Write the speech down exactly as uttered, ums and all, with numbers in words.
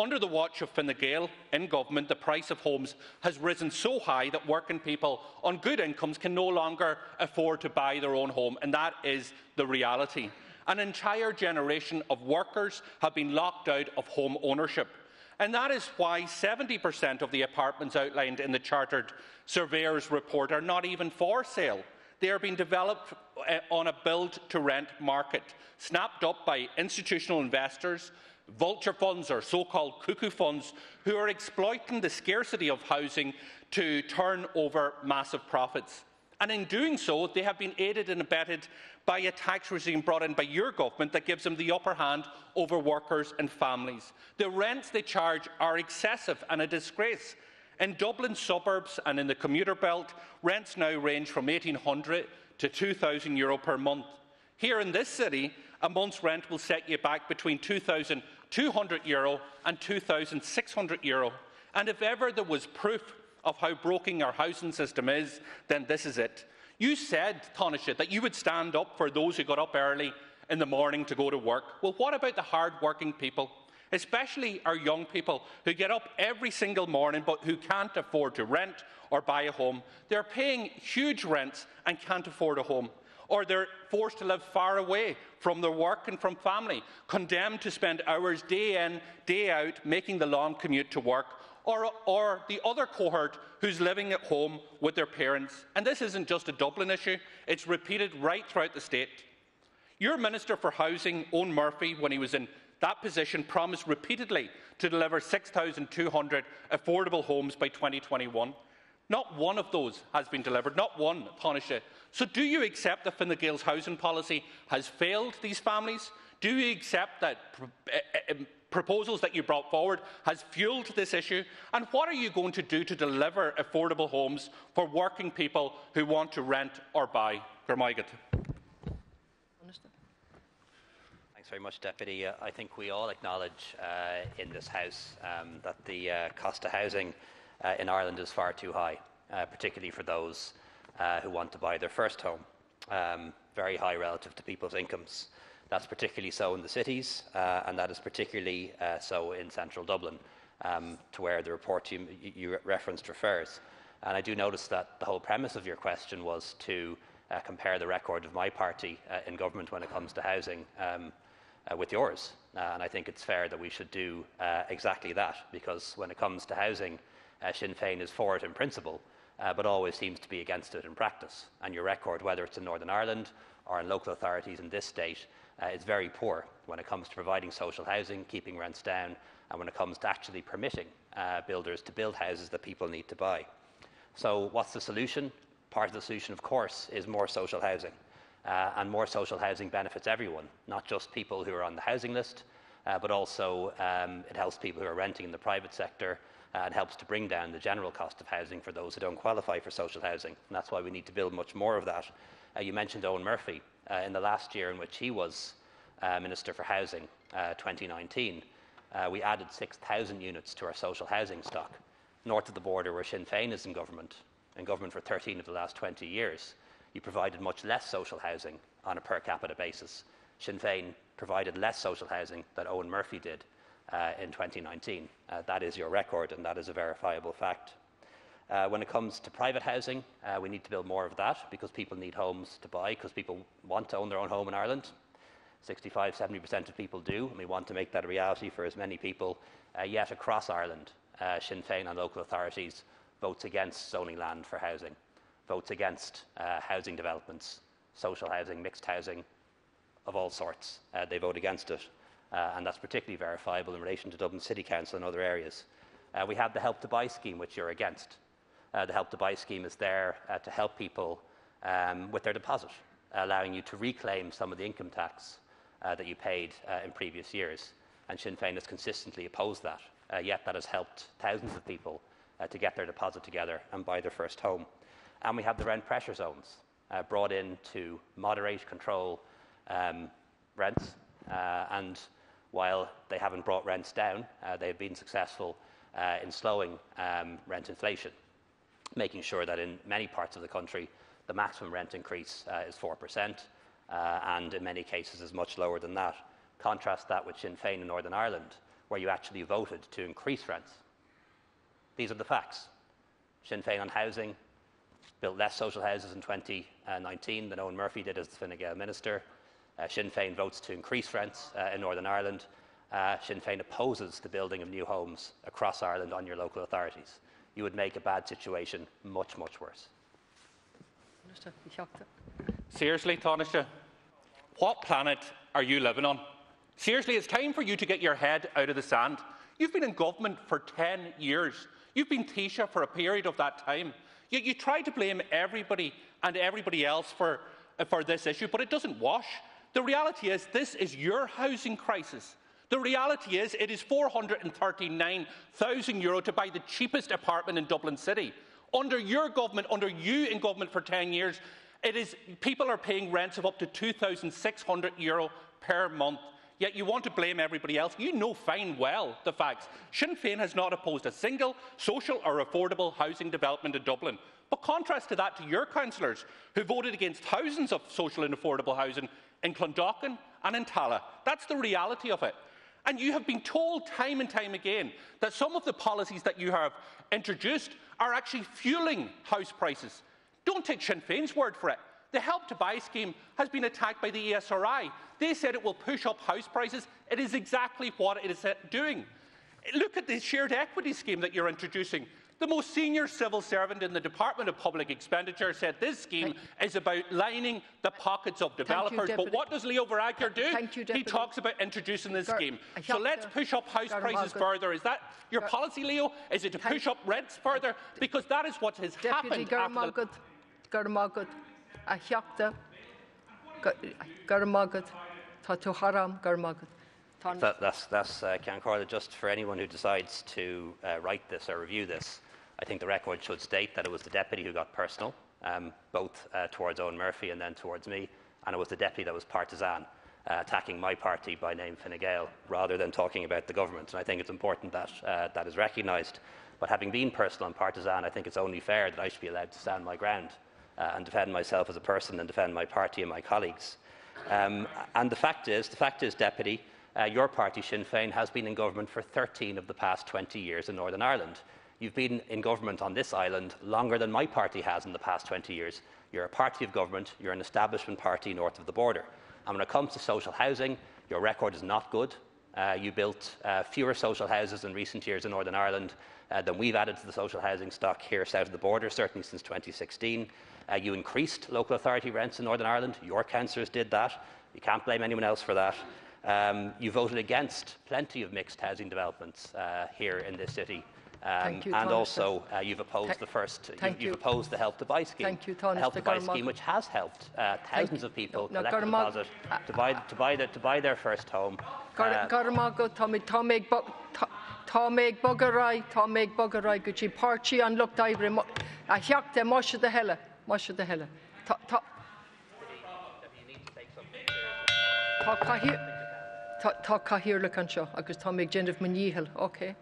Under the watch of Fine Gael in government, the price of homes has risen so high that working people on good incomes can no longer afford to buy their own home, and that is the reality. An entire generation of workers have been locked out of home ownership, and that is why seventy percent of the apartments outlined in the Chartered Surveyor's report are not even for sale. They are being developed on a build-to-rent market, snapped up by institutional investors, vulture funds or so-called cuckoo funds, who are exploiting the scarcity of housing to turn over massive profits. And in doing so, they have been aided and abetted by a tax regime brought in by your government that gives them the upper hand over workers and families. The rents they charge are excessive and a disgrace. In Dublin suburbs and in the commuter belt, rents now range from eighteen hundred to two thousand euro per month. Here in this city, a month's rent will set you back between two thousand two hundred euro and two thousand six hundred euro. And if ever there was proof of how broken our housing system is, then this is it. You said, Tánaiste, that you would stand up for those who got up early in the morning to go to work. Well, what about the hard-working people? Especially our young people who get up every single morning but who can't afford to rent or buy a home. They're paying huge rents and can't afford a home. Or they're forced to live far away from their work and from family, condemned to spend hours day in, day out, making the long commute to work. Or, or the other cohort who's living at home with their parents. And this isn't just a Dublin issue, it's repeated right throughout the state. Your Minister for Housing, Eoghan Murphy, when he was in that position, promised repeatedly to deliver six thousand two hundred affordable homes by twenty twenty-one. Not one of those has been delivered, not one, Tánaiste. So do you accept that Fine Gael's housing policy has failed these families? Do you accept that uh, proposals that you brought forward has fuelled this issue? And what are you going to do to deliver affordable homes for working people who want to rent or buy? Thanks very much, Deputy. Uh, I think we all acknowledge uh, in this House um, that the uh, cost of housing uh, in Ireland is far too high, uh, particularly for those uh, who want to buy their first home. Um, very high relative to people's incomes. That's particularly so in the cities, uh, and that is particularly uh, so in central Dublin, um, to where the report you, you referenced refers. And I do notice that the whole premise of your question was to uh, compare the record of my party uh, in government when it comes to housing um, Uh, with yours, uh, and I think it's fair that we should do uh, exactly that, because when it comes to housing, uh, Sinn Féin is for it in principle, uh, but always seems to be against it in practice. And your record, whether it's in Northern Ireland or in local authorities in this state, uh, is very poor when it comes to providing social housing, keeping rents down, and when it comes to actually permitting uh, builders to build houses that people need to buy. So what's the solution? Part of the solution, of course, is more social housing. Uh, and more social housing benefits everyone, not just people who are on the housing list, uh, but also um, it helps people who are renting in the private sector uh, and helps to bring down the general cost of housing for those who don't qualify for social housing. And that's why we need to build much more of that. Uh, you mentioned Eoghan Murphy. Uh, in the last year in which he was uh, Minister for Housing, uh, twenty nineteen, uh, we added six thousand units to our social housing stock, north of the border where Sinn Féin is in government, in government for thirteen of the last twenty years. You provided much less social housing on a per capita basis. Sinn Féin provided less social housing than Eoghan Murphy did uh, in twenty nineteen. Uh, that is your record, and that is a verifiable fact. Uh, when it comes to private housing, uh, we need to build more of that, because people need homes to buy, because people want to own their own home in Ireland. sixty-five, seventy percent of people do, and we want to make that a reality for as many people. Uh, yet across Ireland, uh, Sinn Féin and local authorities votes against zoning land for housing. Votes against uh, housing developments, social housing, mixed housing of all sorts. Uh, they vote against it, uh, and that's particularly verifiable in relation to Dublin City Council and other areas. Uh, we have the Help to Buy scheme, which you're against. Uh, the Help to Buy scheme is there uh, to help people um, with their deposit, allowing you to reclaim some of the income tax uh, that you paid uh, in previous years. And Sinn Féin has consistently opposed that, uh, yet that has helped thousands of people uh, to get their deposit together and buy their first home. And we have the rent pressure zones uh, brought in to moderate, control um, rents. Uh, and while they haven't brought rents down, uh, they've been successful uh, in slowing um, rent inflation, making sure that in many parts of the country, the maximum rent increase uh, is four percent, uh, and in many cases is much lower than that. Contrast that with Sinn Féin in Northern Ireland, where you actually voted to increase rents. These are the facts. Sinn Féin on housing built less social houses in twenty nineteen than Eoghan Murphy did as the Fine Gael minister. Uh, Sinn Féin votes to increase rents uh, in Northern Ireland. Uh, Sinn Féin opposes the building of new homes across Ireland on your local authorities. You would make a bad situation much, much worse. Seriously, Tánaiste, what planet are you living on? Seriously, it's time for you to get your head out of the sand. You've been in government for ten years. You've been Taoiseach for a period of that time. You, you try to blame everybody and everybody else for, uh, for this issue, but it doesn't wash. The reality is this is your housing crisis. The reality is it is four hundred and thirty-nine thousand euro to buy the cheapest apartment in Dublin City. Under your government, under you in government for ten years, it is, people are paying rents of up to two thousand six hundred euro per month. Yet you want to blame everybody else. You know fine well the facts. Sinn Féin has not opposed a single social or affordable housing development in Dublin. But contrast to that to your councillors who voted against thousands of social and affordable housing in Clondalkin and in Tallaght. That's the reality of it. And you have been told time and time again that some of the policies that you have introduced are actually fuelling house prices. Don't take Sinn Féin's word for it. The Help to Buy scheme has been attacked by the E S R I. They said it will push up house prices. It is exactly what it is doing. Look at the shared equity scheme that you're introducing. The most senior civil servant in the Department of Public Expenditure said this scheme is about lining the pockets of developers. You, but what does Leo Varadkar do? You, he talks about introducing this Gar scheme. So let's push up house Gar prices Gar further. Is that your Gar policy, Leo? Is it to Thank push up rents further? Because that is what has Deputy happened. After the A heachta, garmagad, tatu haram garmagad. That's that's uh, Can Corla, just for anyone who decides to uh, write this or review this. I think the record should state that it was the deputy who got personal, um, both uh, towards Eoghan Murphy and then towards me, and it was the deputy that was partisan, uh, attacking my party by name Fine Gael, rather than talking about the government. And I think it's important that uh, that is recognised. But having been personal and partisan, I think it's only fair that I should be allowed to stand my ground. Uh, and defend myself as a person and defend my party and my colleagues. Um, and the fact is, the fact is, Deputy, uh, your party, Sinn Féin, has been in government for thirteen of the past twenty years in Northern Ireland. You've been in government on this island longer than my party has in the past twenty years. You're a party of government, you're an establishment party north of the border. And when it comes to social housing, your record is not good. Uh, you built uh, fewer social houses in recent years in Northern Ireland uh, than we've added to the social housing stock here south of the border, certainly since twenty sixteen. Uh, you increased local authority rents in Northern Ireland. Your councillors did that. You can't blame anyone else for that. Um, you voted against plenty of mixed housing developments uh, here in this city. Um, you, and also, uh, you've opposed Th the first. You've, you. you've opposed the Help to Buy scheme. You, the Help to Buy scheme, which has helped uh, thousands you. of people no, collect no, a deposit uh, to, buy, to, buy the, to buy their first home. Táimid bogarai, táimid bogarai, gucci parchi an look diary. A heacht de moshe de hella, moshe de hella. Tá cá hir, tá cá hir le cancha. Agus táimid gendif manihel. Okay.